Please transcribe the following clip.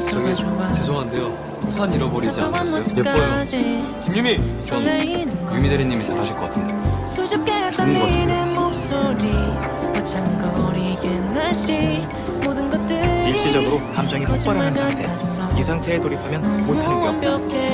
저기 죄송한데요, 우산 잃어버리지 않으셨어요? 예뻐요. 김유미! 전 유미 대리님이 잘하실 것 같은데. 좋은 것 같은데. 일시적으로 감정이 폭발하는 상태. 이 상태에 돌입하면 못하는 게 없다.